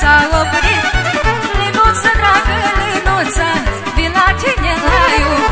S-a oprit Linuță, dragă Linuță, vin la tine la iubire.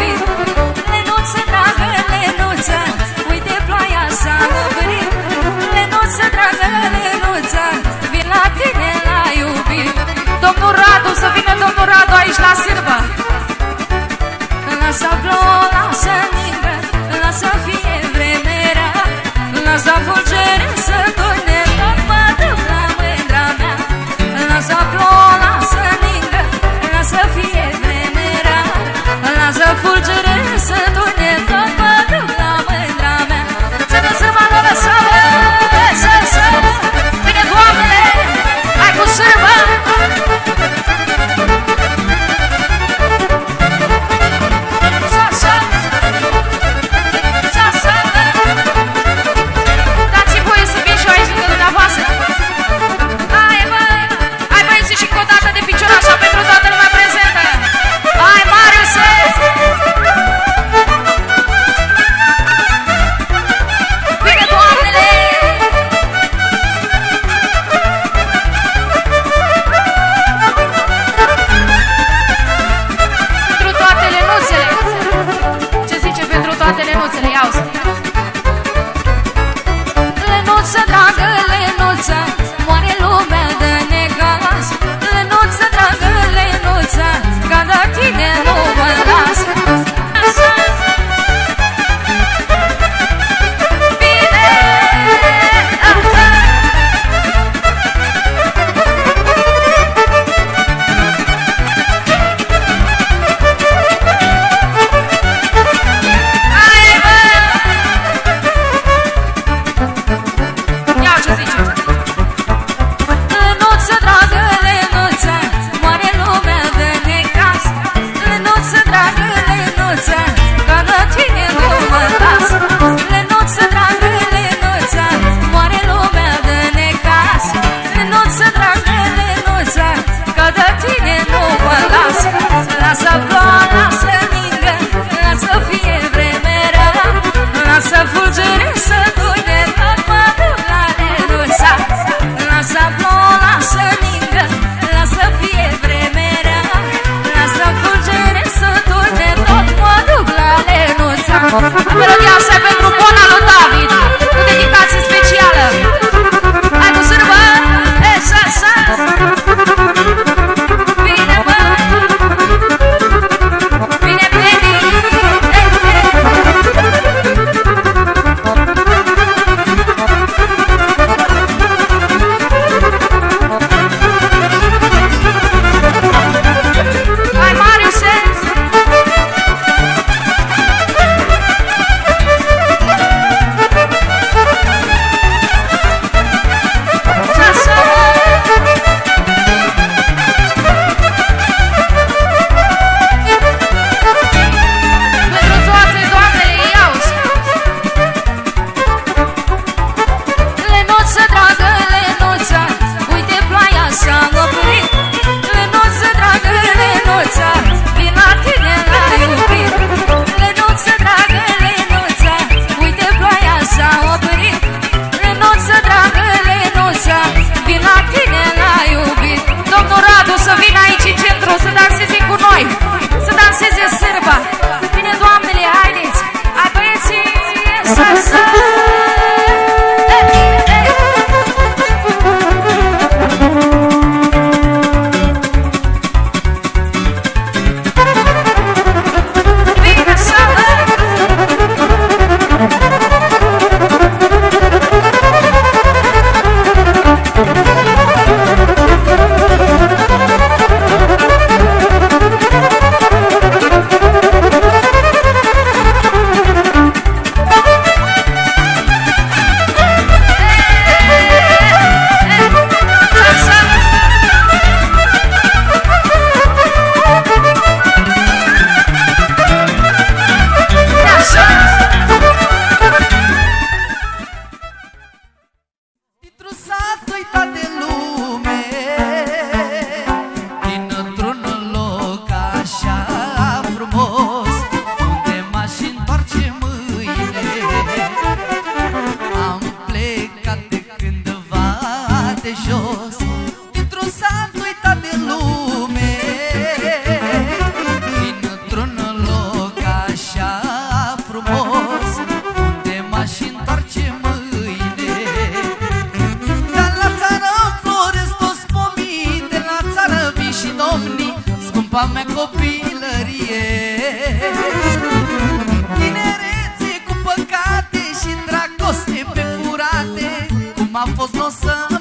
Cum a fost n-o să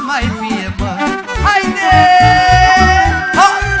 mai fie, bă. Haide! Ha!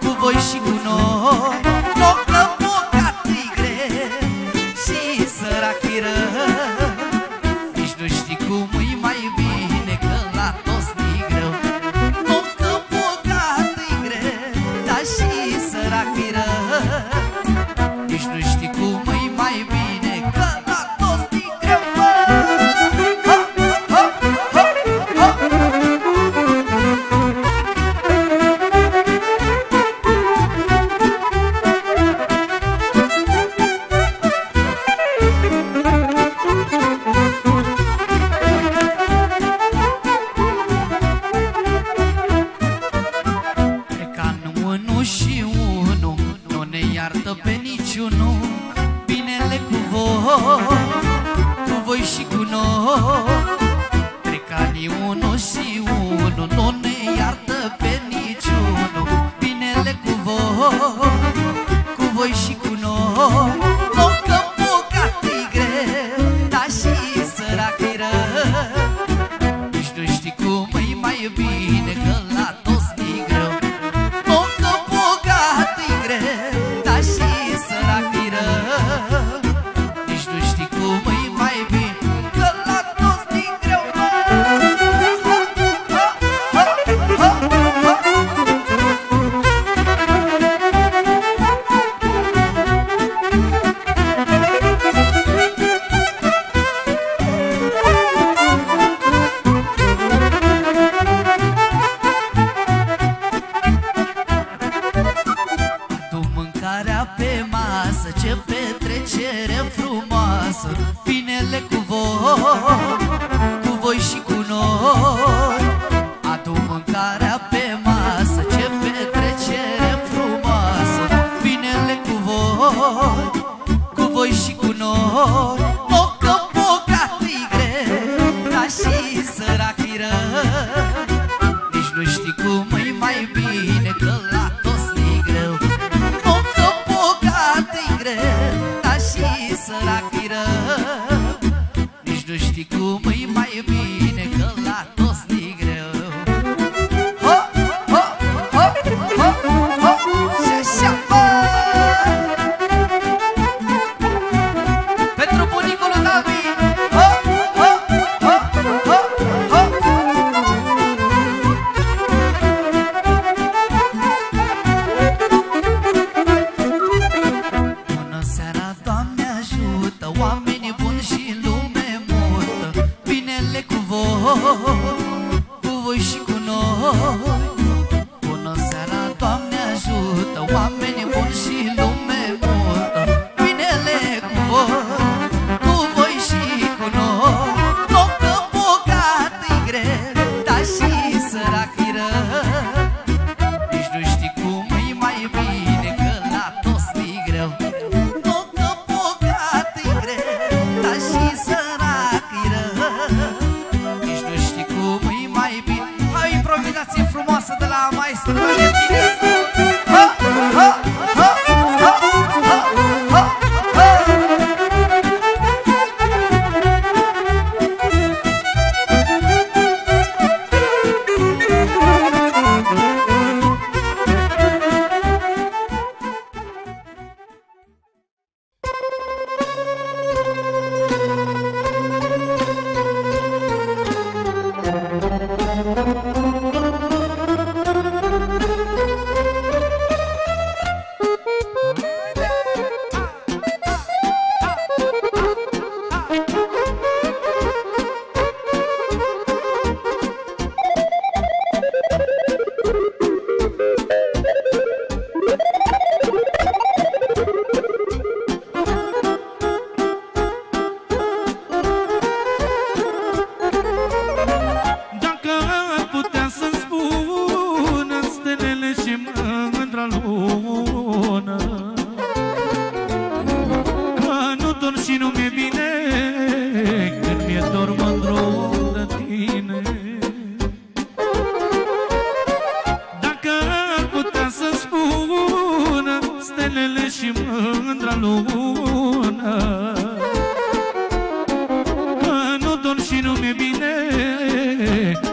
cu voi și cu noi. Noclă bogat-i greu și sărac e rău, nici nu știi cum e mai bine că la toți mi-i greu. Noclă bogat-i greu, dar și sărac e rău, nici nu știi cum e mai bine că la toți mi-i greu.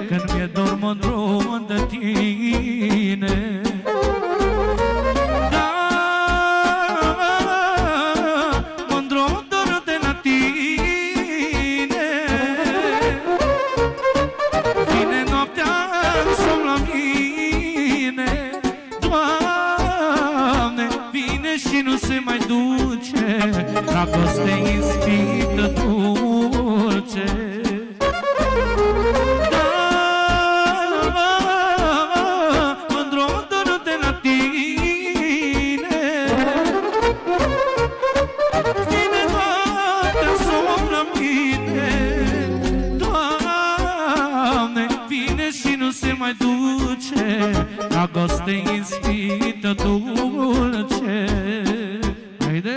Când mi-e dor mă-ndrum de tine. și nu se mai duce, dragoste ispită dulce. Dragoste ispită dulce. Haide!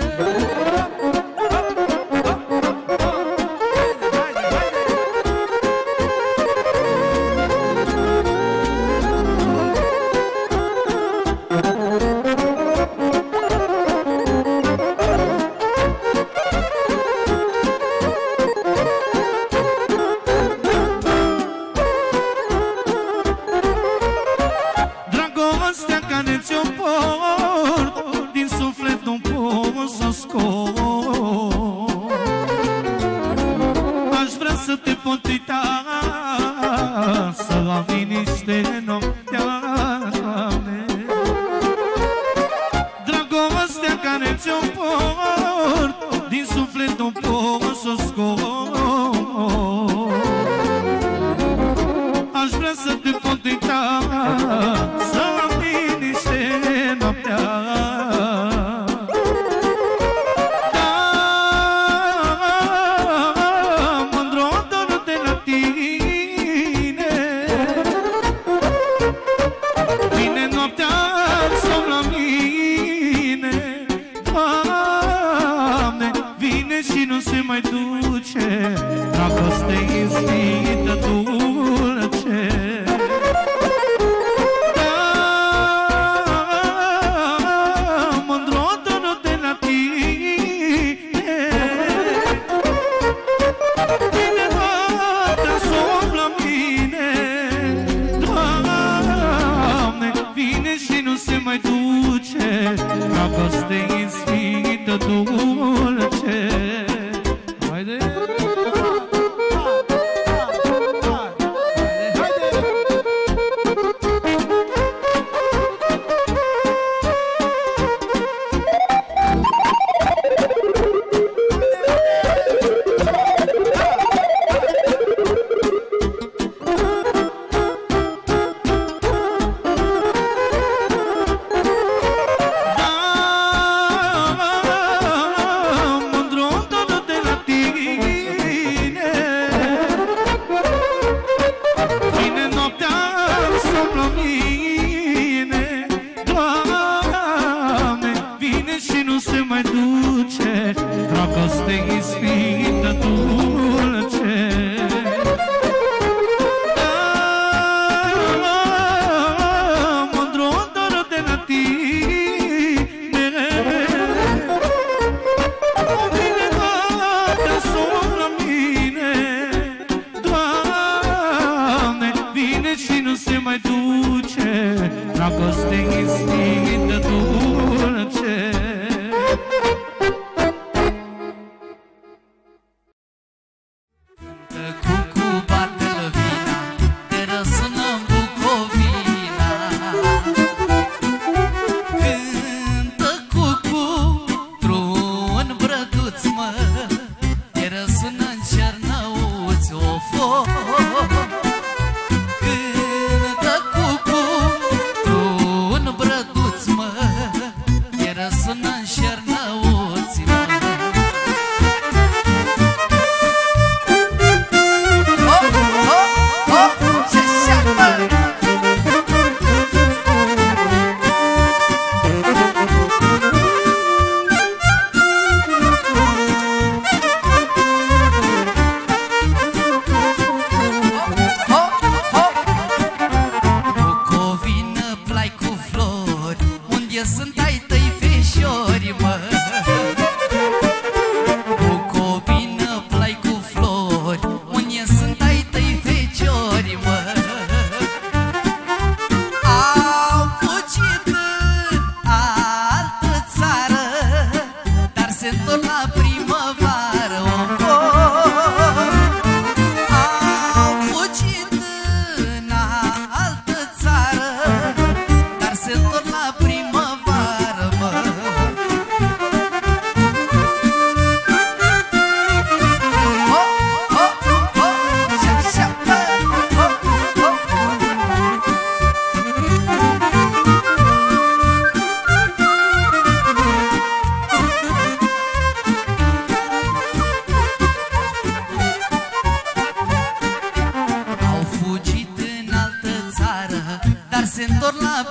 Se întorc la primăvară.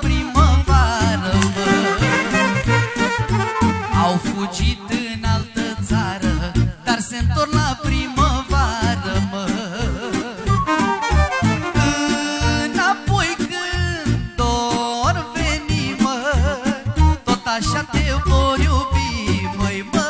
primăvară, mă. Au fugit în altă țară, dar se întorc la primăvară, mă. Înapoi când dor veni, mă, tot așa te vor iubi, măi, mă.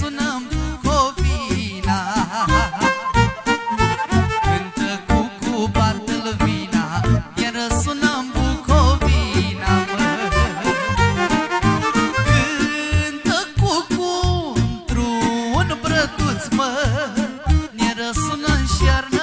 Sunăm covina, cântă cucu, bată-l vina, iar răsunăm Bucovina, mă. Cântă cucu într-un brăduț, mă, ne răsunăm și-ar